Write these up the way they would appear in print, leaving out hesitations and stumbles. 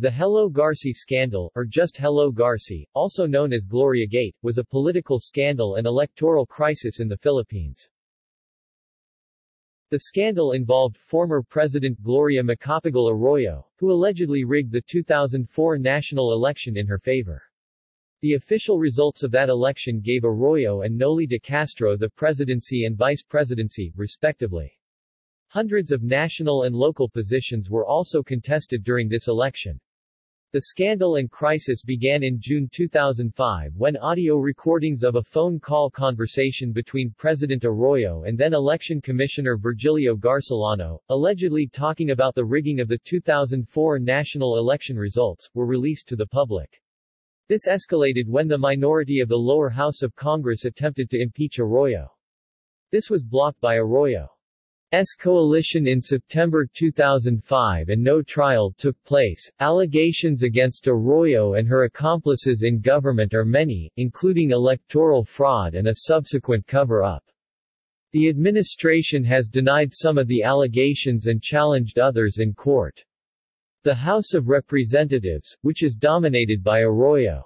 The Hello Garci scandal, or just Hello Garci, also known as Gloriagate, was a political scandal and electoral crisis in the Philippines. The scandal involved former President Gloria Macapagal Arroyo, who allegedly rigged the 2004 national election in her favor. The official results of that election gave Arroyo and Noli de Castro the presidency and vice presidency, respectively. Hundreds of national and local positions were also contested during this election. The scandal and crisis began in June 2005 when audio recordings of a phone call conversation between President Arroyo and then Election Commissioner Virgilio Garcillano, allegedly talking about the rigging of the 2004 national election results, were released to the public. This escalated when the minority of the lower house of Congress attempted to impeach Arroyo. This was blocked by Arroyo's coalition in September 2005 and no trial took place. Allegations against Arroyo and her accomplices in government are many, including electoral fraud and a subsequent cover-up. The administration has denied some of the allegations and challenged others in court. The House of Representatives, which is dominated by Arroyo's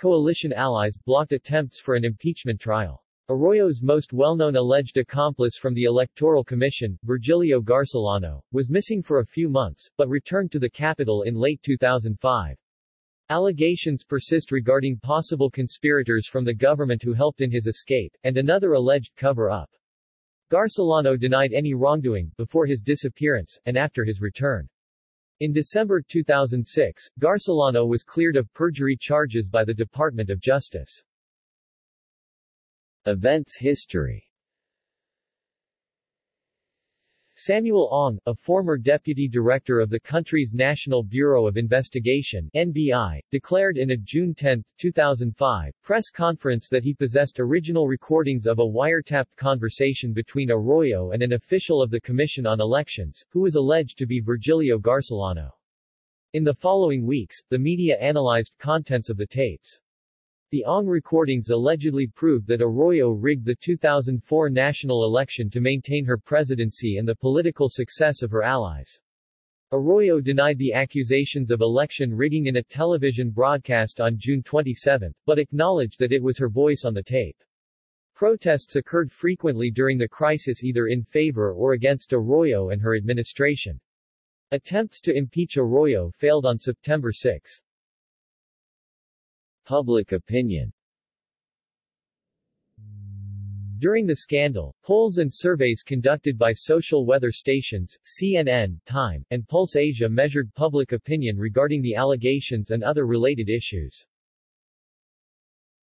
coalition allies, blocked attempts for an impeachment trial. Arroyo's most well-known alleged accomplice from the Electoral Commission, Virgilio Garcillano, was missing for a few months, but returned to the capital in late 2005. Allegations persist regarding possible conspirators from the government who helped in his escape, and another alleged cover-up. Garcillano denied any wrongdoing, before his disappearance, and after his return. In December 2006, Garcillano was cleared of perjury charges by the Department of Justice. Events history. Samuel Ong, a former deputy director of the country's National Bureau of Investigation (NBI), declared in a June 10, 2005, press conference that he possessed original recordings of a wiretapped conversation between Arroyo and an official of the Commission on Elections, who was alleged to be Virgilio Garcillano. In the following weeks, the media analyzed contents of the tapes. The Ong recordings allegedly proved that Arroyo rigged the 2004 national election to maintain her presidency and the political success of her allies. Arroyo denied the accusations of election rigging in a television broadcast on June 27, but acknowledged that it was her voice on the tape. Protests occurred frequently during the crisis either in favor or against Arroyo and her administration. Attempts to impeach Arroyo failed on September 6. Public opinion. During the scandal, polls and surveys conducted by Social Weather Stations, CNN, Time, and Pulse Asia measured public opinion regarding the allegations and other related issues.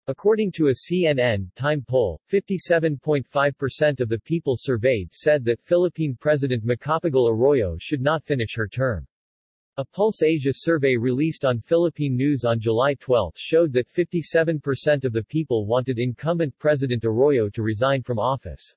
According to a CNN, Time poll, 57.5% of the people surveyed said that Philippine President Macapagal Arroyo should not finish her term. A Pulse Asia survey released on Philippine News on July 12 showed that 57% of the people wanted incumbent President Arroyo to resign from office.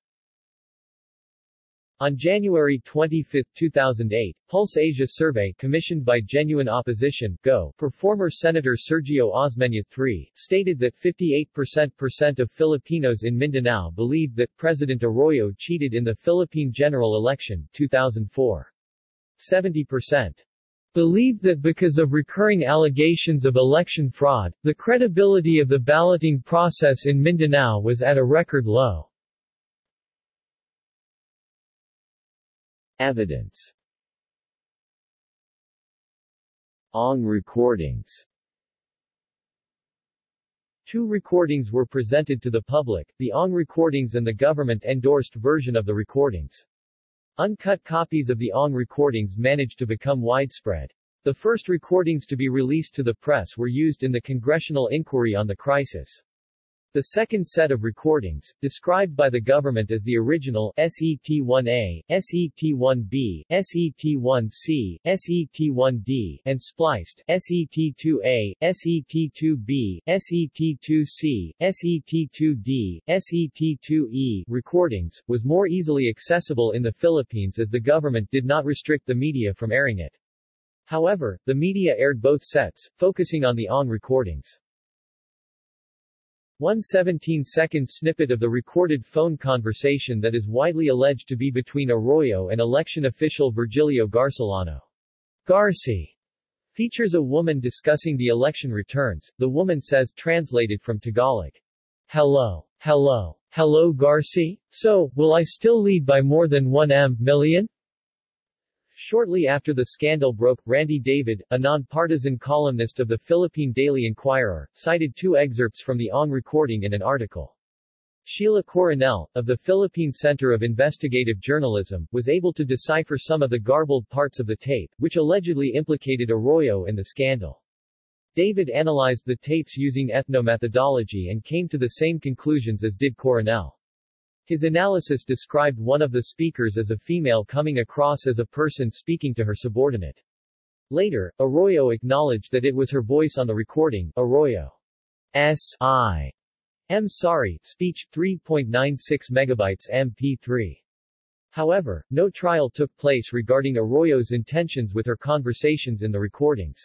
On January 25, 2008, Pulse Asia survey commissioned by Genuine Opposition (GO) per former Senator Sergio Osmeña III stated that 58% of Filipinos in Mindanao believed that President Arroyo cheated in the Philippine general election 2004. 70% believed that because of recurring allegations of election fraud, the credibility of the balloting process in Mindanao was at a record low. Evidence. Ong recordings. Two recordings were presented to the public, the Ong recordings and the government-endorsed version of the recordings. Uncut copies of the Ong recordings managed to become widespread. The first recordings to be released to the press were used in the congressional inquiry on the crisis. The second set of recordings, described by the government as the original SET-1A, SET-1B, SET-1C, SET-1D, and spliced SET-2A, SET-2B, SET-2C, SET-2D, SET-2E recordings, was more easily accessible in the Philippines as the government did not restrict the media from airing it. However, the media aired both sets, focusing on the Ong recordings. One 17-second snippet of the recorded phone conversation that is widely alleged to be between Arroyo and election official Virgilio Garcillano. Garci features a woman discussing the election returns. The woman says, translated from Tagalog, Hello, Garci? So, will I still lead by more than 1 million? Shortly after the scandal broke, Randy David, a non-partisan columnist of the Philippine Daily Inquirer, cited 2 excerpts from the Ong recording in an article. Sheila Coronel, of the Philippine Center of Investigative Journalism, was able to decipher some of the garbled parts of the tape, which allegedly implicated Arroyo in the scandal. David analyzed the tapes using ethnomethodology and came to the same conclusions as did Coronel. His analysis described one of the speakers as a female coming across as a person speaking to her subordinate. Later, Arroyo acknowledged that it was her voice on the recording. Arroyo's I'm sorry speech, 3.96 megabytes MP3. However, no trial took place regarding Arroyo's intentions with her conversations in the recordings.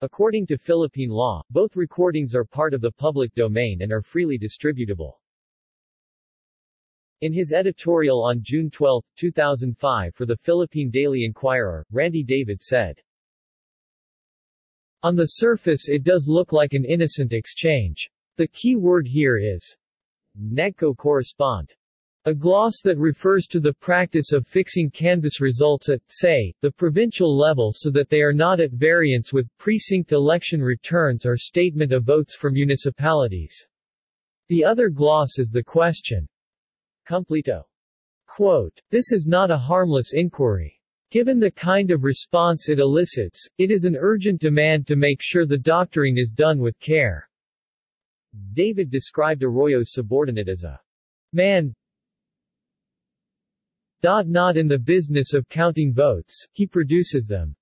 According to Philippine law, both recordings are part of the public domain and are freely distributable. In his editorial on June 12, 2005 for the Philippine Daily Inquirer, Randy David said, "On the surface it does look like an innocent exchange. The key word here is NAGCO correspond. A gloss that refers to the practice of fixing canvass results at, say, the provincial level so that they are not at variance with precinct election returns or statement of votes from municipalities. The other gloss is the question completo. Quote, this is not a harmless inquiry. Given the kind of response it elicits, it is an urgent demand to make sure the doctoring is done with care." David described Arroyo's subordinate as a man not in the business of counting votes, he produces them.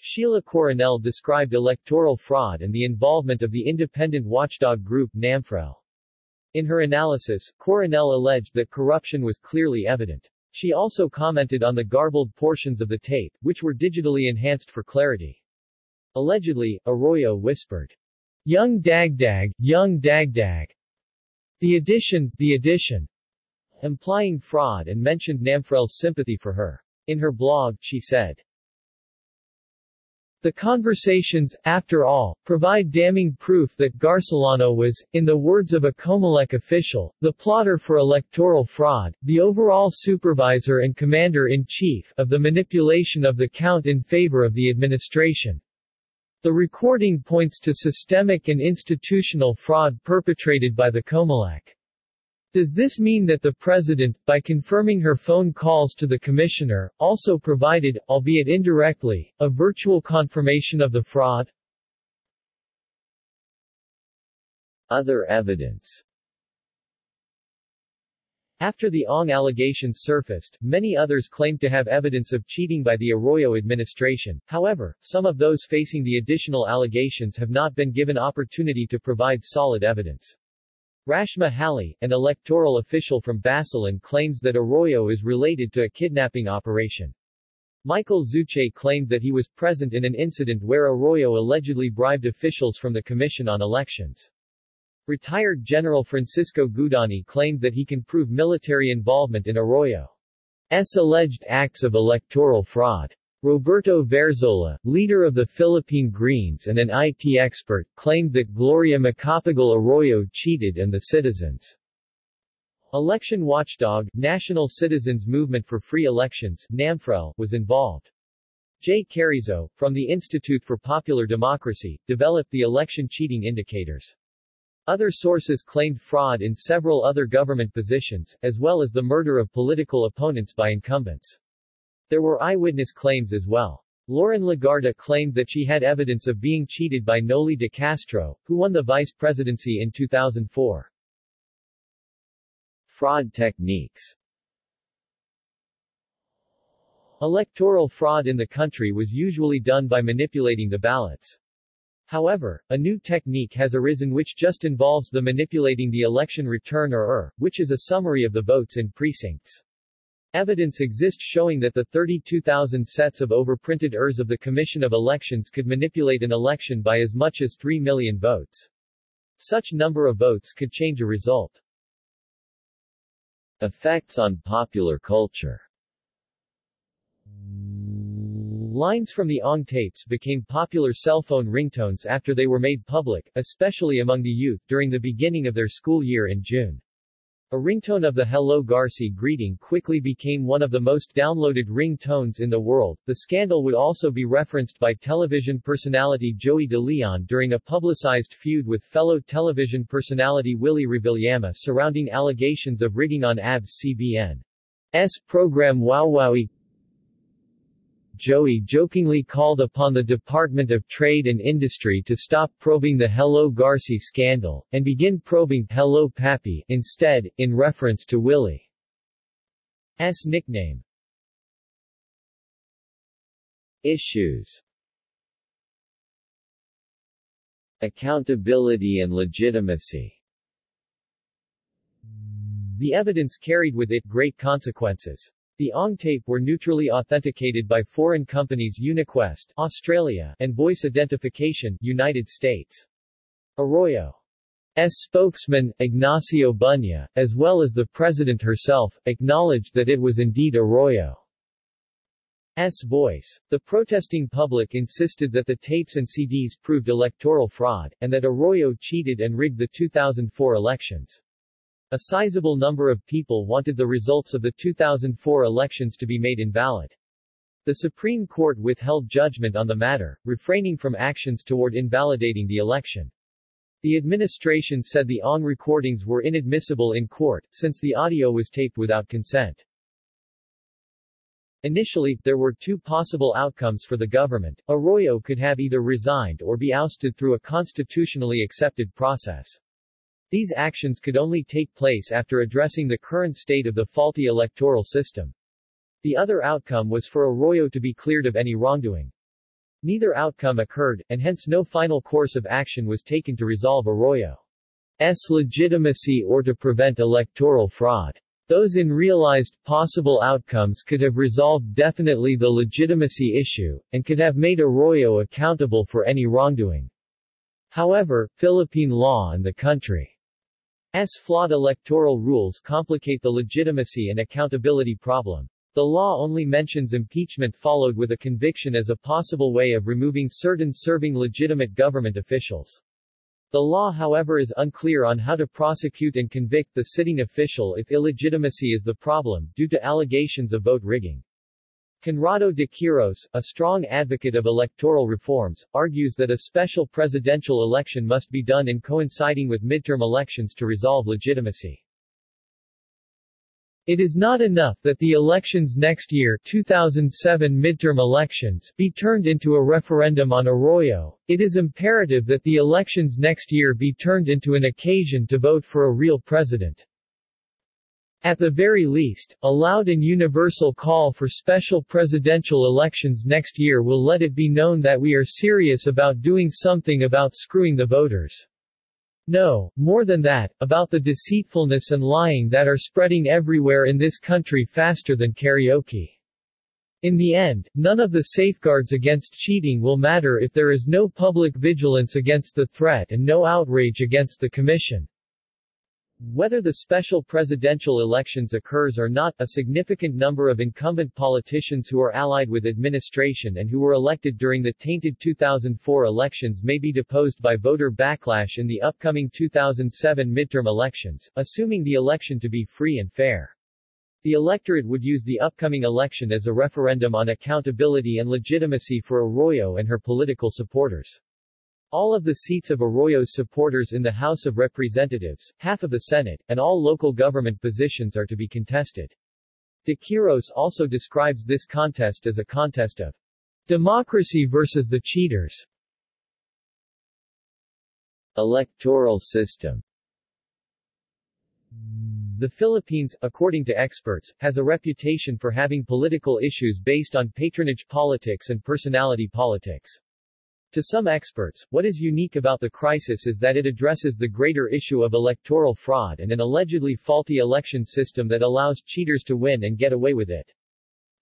Sheila Coronel described electoral fraud and the involvement of the independent watchdog group NAMFREL. In her analysis, Coronel alleged that corruption was clearly evident. She also commented on the garbled portions of the tape, which were digitally enhanced for clarity. Allegedly, Arroyo whispered, Young Dagdag. The addition, implying fraud, and mentioned NAMFREL's sympathy for her. In her blog, she said, "The conversations, after all, provide damning proof that Garcillano was, in the words of a Comelec official, the plotter for electoral fraud, the overall supervisor and commander-in-chief of the manipulation of the count in favor of the administration. The recording points to systemic and institutional fraud perpetrated by the Comelec. Does this mean that the President, by confirming her phone calls to the Commissioner, also provided, albeit indirectly, a virtual confirmation of the fraud?" Other evidence. After the Ong allegations surfaced, many others claimed to have evidence of cheating by the Arroyo administration. However, some of those facing the additional allegations have not been given opportunity to provide solid evidence. Rashmi Halai, an electoral official from Basilan, claims that Arroyo is related to a kidnapping operation. Michael Zuche claimed that he was present in an incident where Arroyo allegedly bribed officials from the Commission on Elections. Retired General Francisco Gudani claimed that he can prove military involvement in Arroyo's alleged acts of electoral fraud. Roberto Verzola, leader of the Philippine Greens and an IT expert, claimed that Gloria Macapagal Arroyo cheated and the citizens' election watchdog, National Citizens Movement for Free Elections, NAMFREL, was involved. Jay Carrizo, from the Institute for Popular Democracy, developed the election cheating indicators. Other sources claimed fraud in several other government positions, as well as the murder of political opponents by incumbents. There were eyewitness claims as well. Loren Legarda claimed that she had evidence of being cheated by Noli de Castro, who won the vice presidency in 2004. Fraud techniques. Electoral fraud in the country was usually done by manipulating the ballots. However, a new technique has arisen which just involves the manipulating the election return or ER, which is a summary of the votes in precincts. Evidence exists showing that the 32,000 sets of overprinted ERs of the Commission of Elections could manipulate an election by as much as 3 million votes. Such number of votes could change a result. Effects on popular culture. Lines from the Ong tapes became popular cell phone ringtones after they were made public, especially among the youth during the beginning of their school year in June. A ringtone of the Hello Garci greeting quickly became one of the most downloaded ringtones in the world. The scandal would also be referenced by television personality Joey De Leon during a publicized feud with fellow television personality Willie Revillama surrounding allegations of rigging on ABS CBN's program Wow Wowie. Joey jokingly called upon the Department of Trade and Industry to stop probing the Hello Garci scandal, and begin probing Hello Papi instead, in reference to Willie's nickname. Issues. Accountability and legitimacy. The evidence carried with it great consequences. The Ong tape were neutrally authenticated by foreign companies UniQuest Australia and Voice Identification United States. Arroyo's spokesman, Ignacio Bunya, as well as the president herself, acknowledged that it was indeed Arroyo's voice. The protesting public insisted that the tapes and CDs proved electoral fraud, and that Arroyo cheated and rigged the 2004 elections. A sizable number of people wanted the results of the 2004 elections to be made invalid. The Supreme Court withheld judgment on the matter, refraining from actions toward invalidating the election. The administration said the Ong recordings were inadmissible in court, since the audio was taped without consent. Initially, there were two possible outcomes for the government. Arroyo could have either resigned or be ousted through a constitutionally accepted process. These actions could only take place after addressing the current state of the faulty electoral system. The other outcome was for Arroyo to be cleared of any wrongdoing. Neither outcome occurred, and hence no final course of action was taken to resolve Arroyo's legitimacy or to prevent electoral fraud. Those unrealized possible outcomes could have resolved definitely the legitimacy issue, and could have made Arroyo accountable for any wrongdoing. However, Philippine law and the country S. flawed electoral rules complicate the legitimacy and accountability problem. The law only mentions impeachment followed with a conviction as a possible way of removing certain serving legitimate government officials. The law, however, is unclear on how to prosecute and convict the sitting official if illegitimacy is the problem, due to allegations of vote rigging. Conrado de Quiros, a strong advocate of electoral reforms, argues that a special presidential election must be done in coinciding with midterm elections to resolve legitimacy. It is not enough that the elections next year, 2007 midterm elections, be turned into a referendum on Arroyo. It is imperative that the elections next year be turned into an occasion to vote for a real president. At the very least, a loud and universal call for special presidential elections next year will let it be known that we are serious about doing something about screwing the voters. No, more than that, about the deceitfulness and lying that are spreading everywhere in this country faster than karaoke. In the end, none of the safeguards against cheating will matter if there is no public vigilance against the threat and no outrage against the commission. Whether the special presidential elections occurs or not, a significant number of incumbent politicians who are allied with administration and who were elected during the tainted 2004 elections may be deposed by voter backlash in the upcoming 2007 midterm elections, assuming the election to be free and fair. The electorate would use the upcoming election as a referendum on accountability and legitimacy for Arroyo and her political supporters. All of the seats of Arroyo's supporters in the House of Representatives, half of the Senate, and all local government positions are to be contested. De Quiros also describes this contest as a contest of democracy versus the cheaters. Electoral system. The Philippines, according to experts, has a reputation for having political issues based on patronage politics and personality politics. To some experts, what is unique about the crisis is that it addresses the greater issue of electoral fraud and an allegedly faulty election system that allows cheaters to win and get away with it.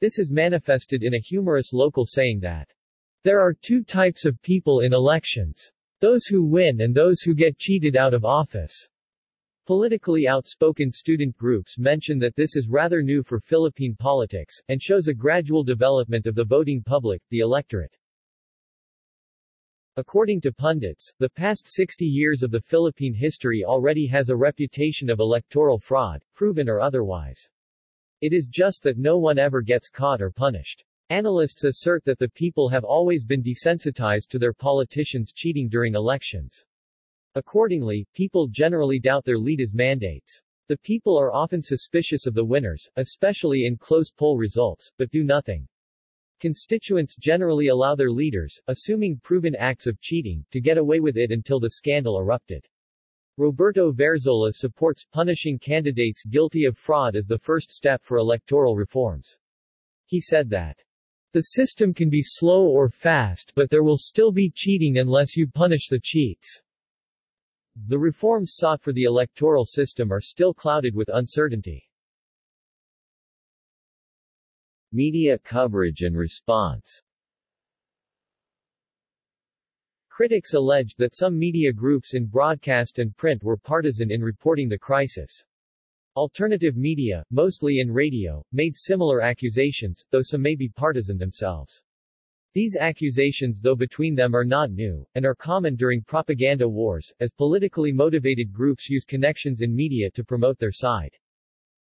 This is manifested in a humorous local saying that, "There are two types of people in elections. Those who win and those who get cheated out of office." Politically outspoken student groups mention that this is rather new for Philippine politics, and shows a gradual development of the voting public, the electorate. According to pundits, the past 60 years of the Philippine history already has a reputation of electoral fraud, proven or otherwise. It is just that no one ever gets caught or punished. Analysts assert that the people have always been desensitized to their politicians cheating during elections. Accordingly, people generally doubt their leaders' mandates. The people are often suspicious of the winners, especially in close poll results, but do nothing. Constituents generally allow their leaders, assuming proven acts of cheating, to get away with it until the scandal erupted. Roberto Verzola supports punishing candidates guilty of fraud as the first step for electoral reforms. He said that the system can be slow or fast, but there will still be cheating unless you punish the cheats. The reforms sought for the electoral system are still clouded with uncertainty. Media coverage and response. Critics alleged that some media groups in broadcast and print were partisan in reporting the crisis. Alternative media, mostly in radio, made similar accusations, though some may be partisan themselves. These accusations, though between them, are not new, and are common during propaganda wars, as politically motivated groups use connections in media to promote their side.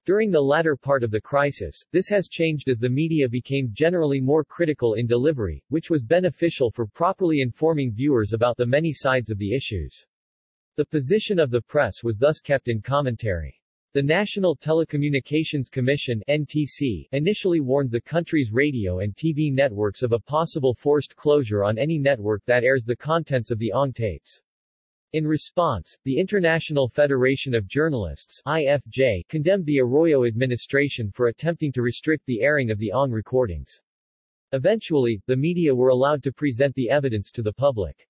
During the latter part of the crisis, this has changed as the media became generally more critical in delivery, which was beneficial for properly informing viewers about the many sides of the issues. The position of the press was thus kept in commentary. The National Telecommunications Commission (NTC) initially warned the country's radio and TV networks of a possible forced closure on any network that airs the contents of the Ong tapes. In response, the International Federation of Journalists (IFJ) condemned the Arroyo administration for attempting to restrict the airing of the Ong recordings. Eventually, the media were allowed to present the evidence to the public.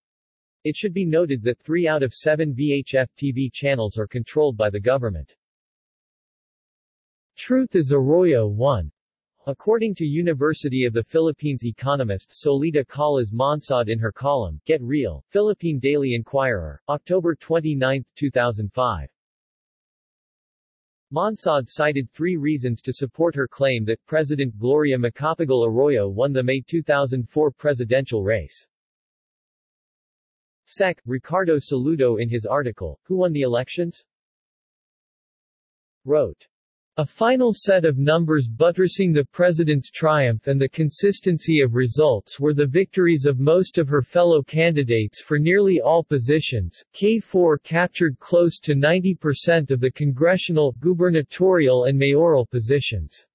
It should be noted that 3 out of 7 VHF TV channels are controlled by the government. Truth is Arroyo 1. According to University of the Philippines economist Solita Calas Monsod in her column, Get Real, Philippine Daily Inquirer, October 29, 2005. Monsod cited 3 reasons to support her claim that President Gloria Macapagal Arroyo won the May 2004 presidential race. Sec. Ricardo Saludo in his article, Who Won the Elections?, wrote, "A final set of numbers buttressing the president's triumph and the consistency of results were the victories of most of her fellow candidates for nearly all positions. K4 captured close to 90% of the congressional, gubernatorial and mayoral positions."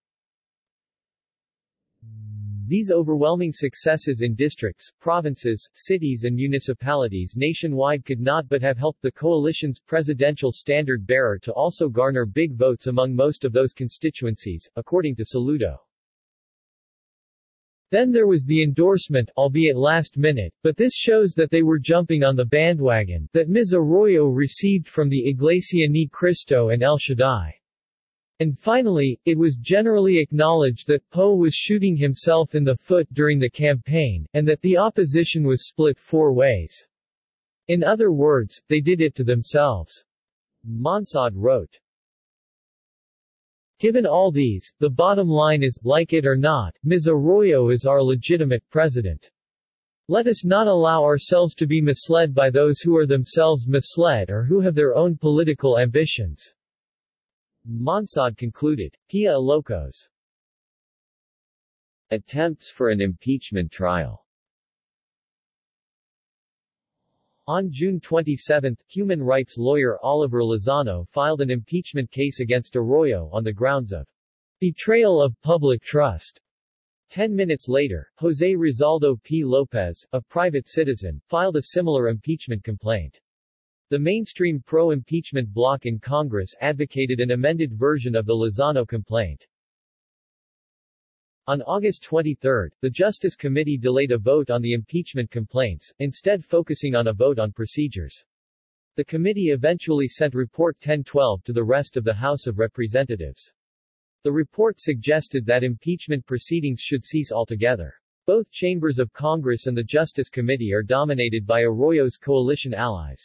These overwhelming successes in districts, provinces, cities and municipalities nationwide could not but have helped the coalition's presidential standard-bearer to also garner big votes among most of those constituencies, according to Saludo. "Then there was the endorsement, albeit last minute, but this shows that they were jumping on the bandwagon, that Ms. Arroyo received from the Iglesia Ni Cristo and El Shaddai. And finally, it was generally acknowledged that Poe was shooting himself in the foot during the campaign, and that the opposition was split 4 ways. In other words, they did it to themselves," Monsod wrote. "Given all these, the bottom line is, like it or not, Ms. Arroyo is our legitimate president. Let us not allow ourselves to be misled by those who are themselves misled or who have their own political ambitions," Monsod concluded. Pia Ilocos. Attempts for an impeachment trial. On June 27, human rights lawyer Oliver Lozano filed an impeachment case against Arroyo on the grounds of betrayal of public trust. 10 minutes later, Jose Rizaldo P. Lopez, a private citizen, filed a similar impeachment complaint. The mainstream pro-impeachment bloc in Congress advocated an amended version of the Lozano complaint. On August 23, the Justice Committee delayed a vote on the impeachment complaints, instead focusing on a vote on procedures. The committee eventually sent Report 1012 to the rest of the House of Representatives. The report suggested that impeachment proceedings should cease altogether. Both chambers of Congress and the Justice Committee are dominated by Arroyo's coalition allies.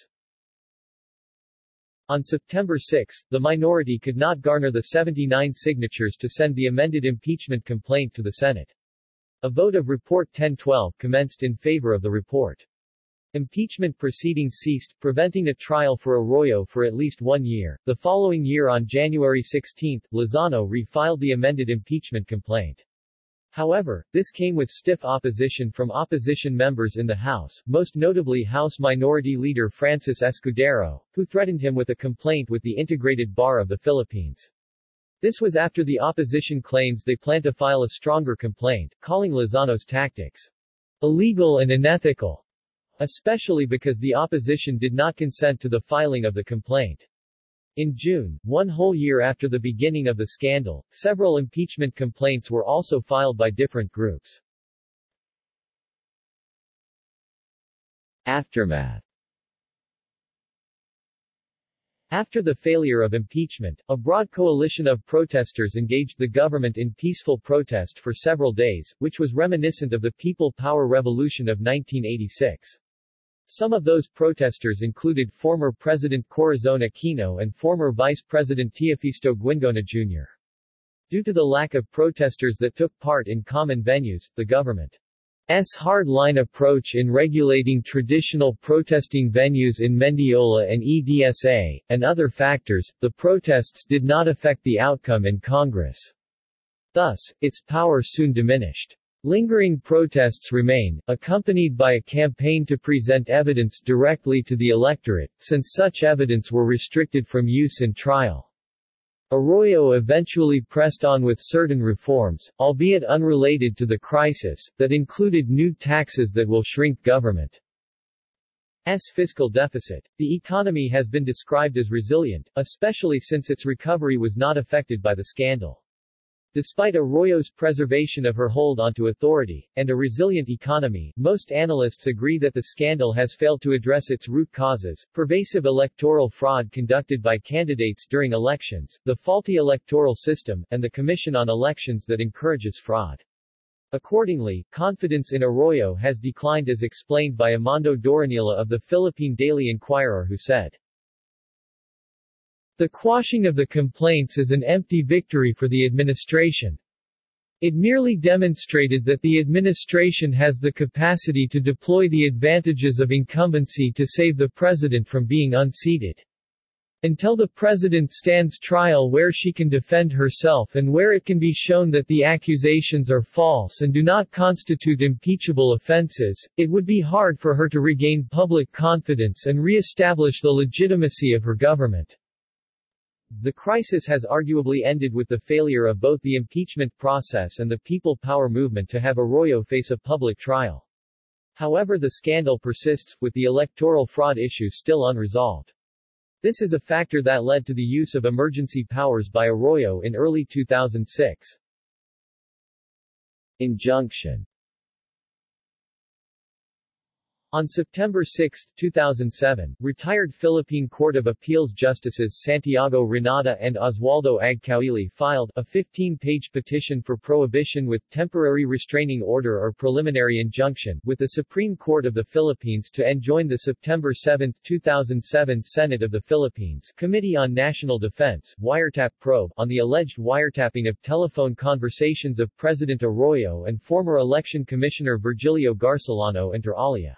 On September 6, the minority could not garner the 79 signatures to send the amended impeachment complaint to the Senate. A vote of Report 1012 commenced in favor of the report. Impeachment proceedings ceased, preventing a trial for Arroyo for at least 1 year. The following year on January 16, Lozano refiled the amended impeachment complaint. However, this came with stiff opposition from opposition members in the House, most notably House Minority Leader Francis Escudero, who threatened him with a complaint with the Integrated Bar of the Philippines. This was after the opposition claims they plan to file a stronger complaint, calling Lozano's tactics illegal and unethical, especially because the opposition did not consent to the filing of the complaint. In June, one whole year after the beginning of the scandal, several impeachment complaints were also filed by different groups. Aftermath. After the failure of impeachment, a broad coalition of protesters engaged the government in peaceful protest for several days, which was reminiscent of the People Power Revolution of 1986. Some of those protesters included former President Corazon Aquino and former Vice President Teofisto Guingona Jr. Due to the lack of protesters that took part in common venues, the government's hard-line approach in regulating traditional protesting venues in Mendiola and EDSA, and other factors, the protests did not affect the outcome in Congress. Thus, its power soon diminished. Lingering protests remain, accompanied by a campaign to present evidence directly to the electorate, since such evidence were restricted from use in trial. Arroyo eventually pressed on with certain reforms, albeit unrelated to the crisis, that included new taxes that will shrink government's fiscal deficit. The economy has been described as resilient, especially since its recovery was not affected by the scandal. Despite Arroyo's preservation of her hold onto authority, and a resilient economy, most analysts agree that the scandal has failed to address its root causes: pervasive electoral fraud conducted by candidates during elections, the faulty electoral system, and the Commission on Elections that encourages fraud. Accordingly, confidence in Arroyo has declined, as explained by Armando Doranila of the Philippine Daily Inquirer, who said, "The quashing of the complaints is an empty victory for the administration. It merely demonstrated that the administration has the capacity to deploy the advantages of incumbency to save the president from being unseated. Until the president stands trial where she can defend herself and where it can be shown that the accusations are false and do not constitute impeachable offenses, it would be hard for her to regain public confidence and re-establish the legitimacy of her government." The crisis has arguably ended with the failure of both the impeachment process and the People Power movement to have Arroyo face a public trial. However, the scandal persists, with the electoral fraud issue still unresolved. This is a factor that led to the use of emergency powers by Arroyo in early 2006. Injunction. On September 6, 2007, retired Philippine Court of Appeals Justices Santiago Renata and Oswaldo Agcaili filed a 15-page petition for prohibition with temporary restraining order or preliminary injunction with the Supreme Court of the Philippines to enjoin the September 7, 2007 Senate of the Philippines Committee on National Defense wiretap probe on the alleged wiretapping of telephone conversations of President Arroyo and former Election Commissioner Virgilio Garcillano inter alia.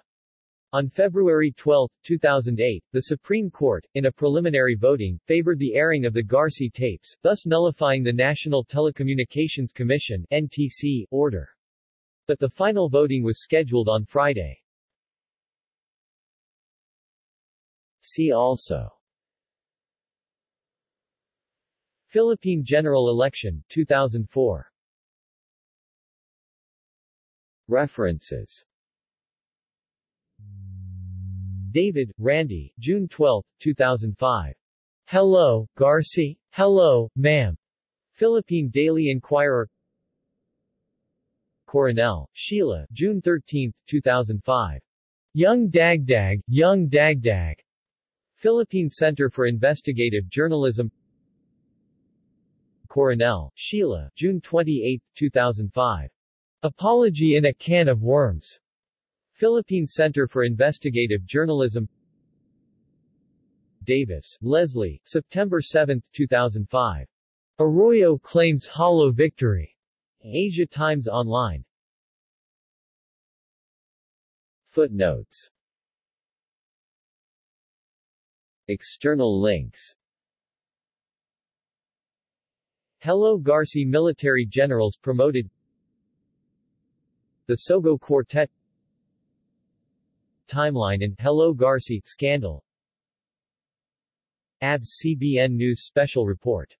On February 12, 2008, the Supreme Court, in a preliminary voting, favored the airing of the Garci tapes, thus nullifying the National Telecommunications Commission (NTC) order. But the final voting was scheduled on Friday. See also: Philippine General Election, 2004. References. David, Randy, June 12, 2005. Hello, Garci. Hello, ma'am. Philippine Daily Inquirer. Coronel, Sheila, June 13, 2005. Young Dagdag, Young Dagdag. Philippine Center for Investigative Journalism. Coronel, Sheila, June 28, 2005. Apology in a Can of Worms. Philippine Center for Investigative Journalism. Davis, Leslie, September 7, 2005. Arroyo claims hollow victory. Asia Times Online. Footnotes. External links. Hello Garci military generals promoted. The Sogo Quartet. Timeline and Hello Garci scandal. ABS-CBN News Special Report.